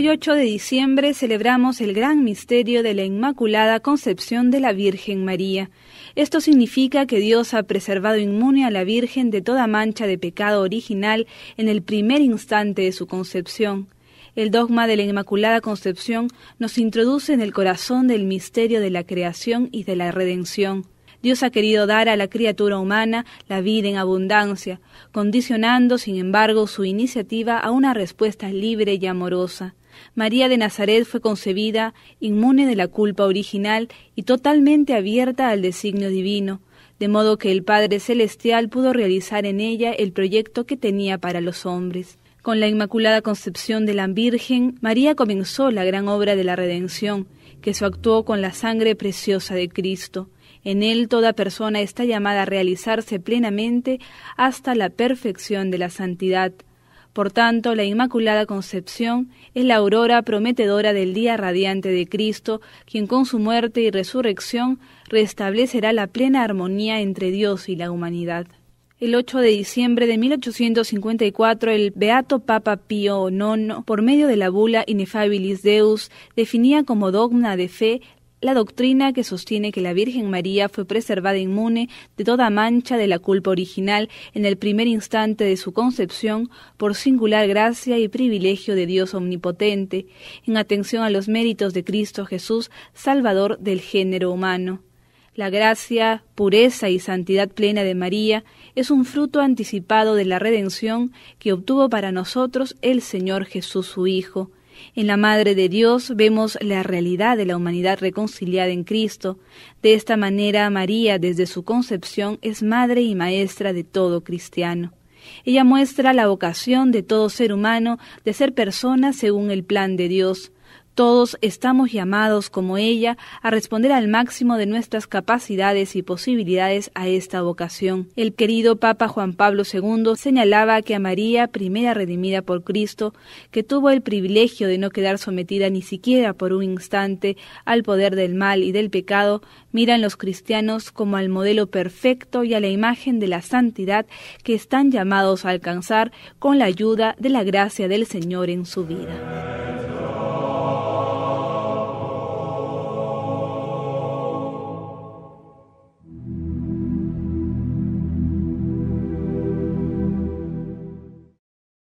Hoy 8 de diciembre celebramos el gran misterio de la Inmaculada Concepción de la Virgen María. Esto significa que Dios ha preservado inmune a la Virgen de toda mancha de pecado original en el primer instante de su concepción. El dogma de la Inmaculada Concepción nos introduce en el corazón del misterio de la creación y de la redención. Dios ha querido dar a la criatura humana la vida en abundancia, condicionando, sin embargo, su iniciativa a una respuesta libre y amorosa. María de Nazaret fue concebida inmune de la culpa original y totalmente abierta al designio divino, de modo que el Padre Celestial pudo realizar en ella el proyecto que tenía para los hombres. Con la Inmaculada Concepción de la Virgen, María comenzó la gran obra de la redención, que se actuó con la sangre preciosa de Cristo. En él toda persona está llamada a realizarse plenamente hasta la perfección de la santidad. Por tanto, la Inmaculada Concepción es la aurora prometedora del día radiante de Cristo, quien con su muerte y resurrección restablecerá la plena armonía entre Dios y la humanidad. El 8 de diciembre de 1854, el beato Papa Pío IX, por medio de la bula Inefabilis Deus, definía como dogma de fe la doctrina que sostiene que la Virgen María fue preservada inmune de toda mancha de la culpa original en el primer instante de su concepción por singular gracia y privilegio de Dios omnipotente, en atención a los méritos de Cristo Jesús, Salvador del género humano. La gracia, pureza y santidad plena de María es un fruto anticipado de la redención que obtuvo para nosotros el Señor Jesús su Hijo. En la Madre de Dios vemos la realidad de la humanidad reconciliada en Cristo. De esta manera, María, desde su concepción, es madre y maestra de todo cristiano. Ella muestra la vocación de todo ser humano de ser persona según el plan de Dios. Todos estamos llamados, como ella, a responder al máximo de nuestras capacidades y posibilidades a esta vocación. El querido Papa Juan Pablo II señalaba que a María, primera redimida por Cristo, que tuvo el privilegio de no quedar sometida ni siquiera por un instante al poder del mal y del pecado, miran los cristianos como al modelo perfecto y a la imagen de la santidad que están llamados a alcanzar con la ayuda de la gracia del Señor en su vida.